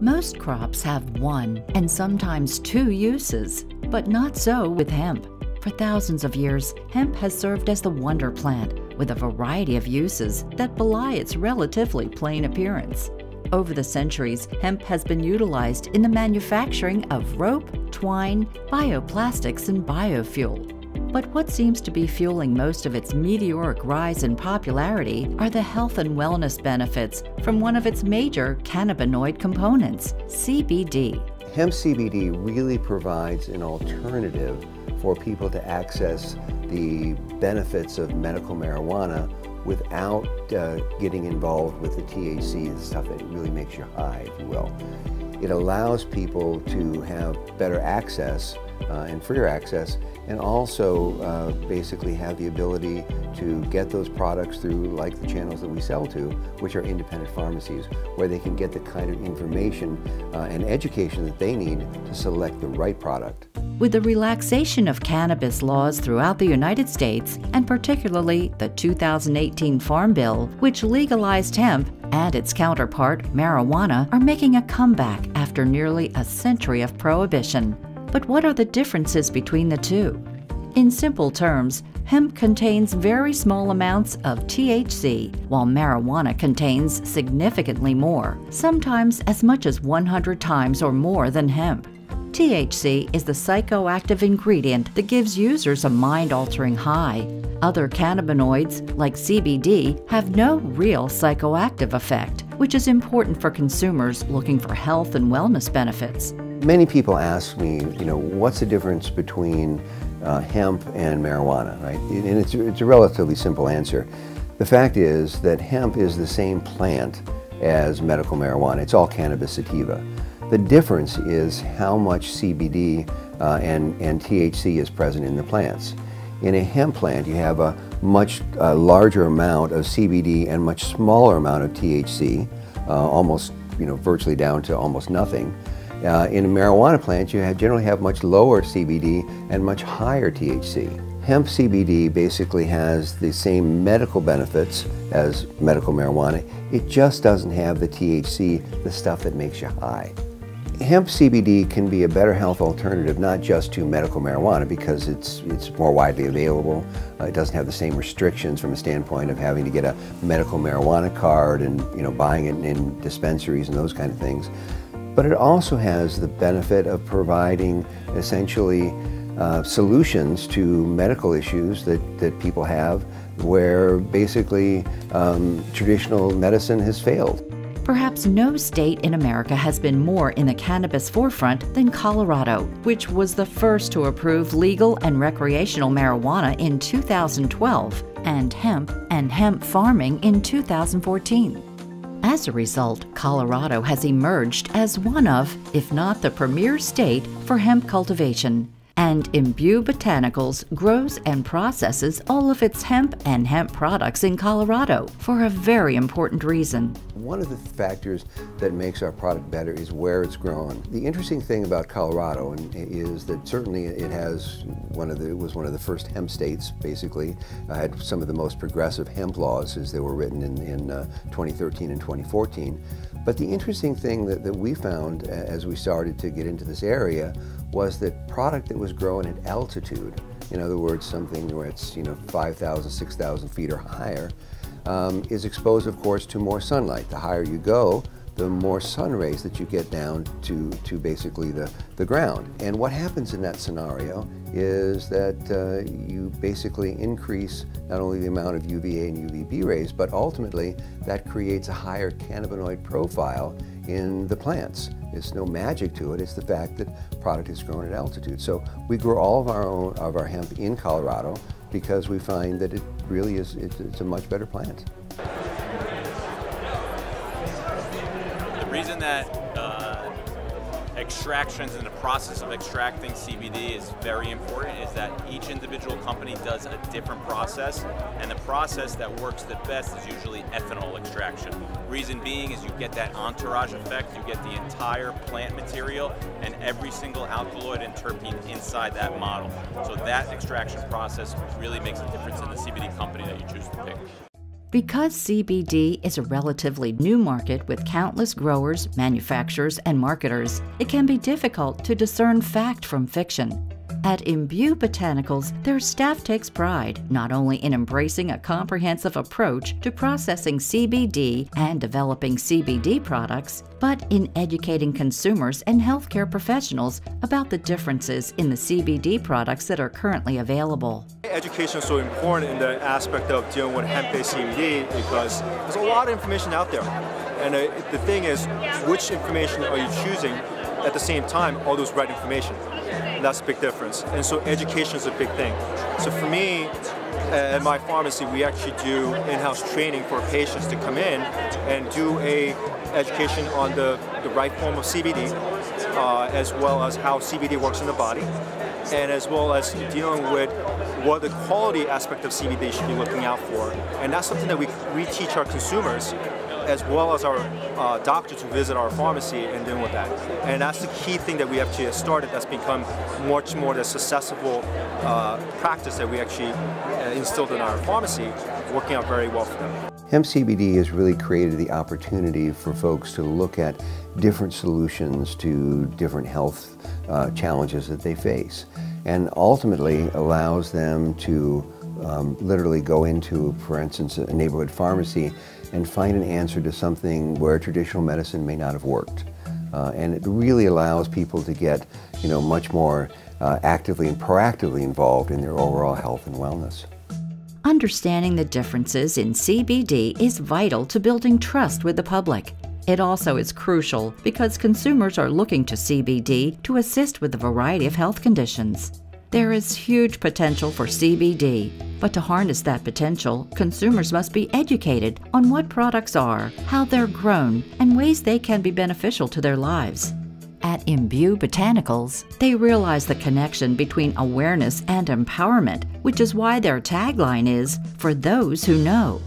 Most crops have one and sometimes two uses, but not so with hemp. For thousands of years, hemp has served as the wonder plant with a variety of uses that belie its relatively plain appearance. Over the centuries, hemp has been utilized in the manufacturing of rope, twine, bioplastics, and biofuel. But what seems to be fueling most of its meteoric rise in popularity are the health and wellness benefits from one of its major cannabinoid components, CBD. Hemp CBD really provides an alternative for people to access the benefits of medical marijuana without getting involved with the THC and stuff that really makes you high, if you will. It allows people to have better access and freer access, and also basically have the ability to get those products through like the channels that we sell to, which are independent pharmacies, where they can get the kind of information and education that they need to select the right product. With the relaxation of cannabis laws throughout the United States, and particularly the 2018 Farm Bill, which legalized hemp and its counterpart, marijuana, are making a comeback after nearly a century of prohibition. But what are the differences between the two? In simple terms, hemp contains very small amounts of THC, while marijuana contains significantly more, sometimes as much as 100 times or more than hemp. THC is the psychoactive ingredient that gives users a mind-altering high. Other cannabinoids, like CBD, have no real psychoactive effect, which is important for consumers looking for health and wellness benefits. Many people ask me, you know, what's the difference between hemp and marijuana, right? And it's a relatively simple answer. The fact is that hemp is the same plant as medical marijuana. It's all cannabis sativa. The difference is how much CBD and THC is present in the plants. In a hemp plant, you have a much larger amount of CBD and much smaller amount of THC, almost, you know, virtually down to almost nothing. In a marijuana plant, you generally have much lower CBD and much higher THC. Hemp CBD basically has the same medical benefits as medical marijuana. It just doesn't have the THC, the stuff that makes you high. Hemp CBD can be a better health alternative, not just to medical marijuana, because it's more widely available. It doesn't have the same restrictions from a standpoint of having to get a medical marijuana card and, you know, buying it in dispensaries and those kind of things. But it also has the benefit of providing essentially solutions to medical issues that people have, where basically traditional medicine has failed. Perhaps no state in America has been more in the cannabis forefront than Colorado, which was the first to approve legal and recreational marijuana in 2012 and hemp farming in 2014. As a result, Colorado has emerged as one of, if not the premier state for hemp cultivation, and Imbue Botanicals grows and processes all of its hemp and hemp products in Colorado for a very important reason. One of the factors that makes our product better is where it's grown. The interesting thing about Colorado is that certainly it has it was one of the first hemp states. Basically, had some of the most progressive hemp laws as they were written in 2013 and 2014. But the interesting thing that we found as we started to get into this area was that product that was grown at altitude, in other words, something where it's, you know, 5,000, 6,000 feet or higher, is exposed, of course, to more sunlight. The higher you go, the more sun rays that you get down to basically the ground. And what happens in that scenario is that you basically increase not only the amount of UVA and UVB rays, but ultimately that creates a higher cannabinoid profile in the plants. It's no magic to it, it's the fact that product is grown at altitude. So we grow all of our hemp in Colorado because we find that it really is, it's a much better plant. The reason that extractions and the process of extracting CBD is very important is that each individual company does a different process, and the process that works the best is usually ethanol extraction. Reason being is you get that entourage effect, you get the entire plant material and every single alkaloid and terpene inside that model. So that extraction process really makes a difference in the CBD company that you choose to pick. Because CBD is a relatively new market with countless growers, manufacturers, and marketers, it can be difficult to discern fact from fiction. At Imbue Botanicals, their staff takes pride not only in embracing a comprehensive approach to processing CBD and developing CBD products, but in educating consumers and healthcare professionals about the differences in the CBD products that are currently available. Education is so important in the aspect of dealing with hemp-based CBD because there's a lot of information out there. And the thing is, which information are you choosing? At the same time, all those right information. And that's a big difference. And so education is a big thing. So for me, at my pharmacy, we actually do in-house training for patients to come in and do a education on the right form of CBD, as well as how CBD works in the body, and as well as dealing with what the quality aspect of CBD should be looking out for. And that's something that we teach our consumers, as well as our doctors who visit our pharmacy and deal with that. And that's the key thing that we actually have started that's become much more the successful practice that we actually instilled in our pharmacy, working out very well for them. Hemp CBD has really created the opportunity for folks to look at different solutions to different health challenges that they face, and ultimately allows them to literally go into, for instance, a neighborhood pharmacy and find an answer to something where traditional medicine may not have worked. And it really allows people to get, much more actively and proactively involved in their overall health and wellness. Understanding the differences in CBD is vital to building trust with the public. It also is crucial because consumers are looking to CBD to assist with a variety of health conditions. There is huge potential for CBD, but to harness that potential, consumers must be educated on what products are, how they're grown, and ways they can be beneficial to their lives. At Imbue Botanicals, they realize the connection between awareness and empowerment, which is why their tagline is, "For those who know."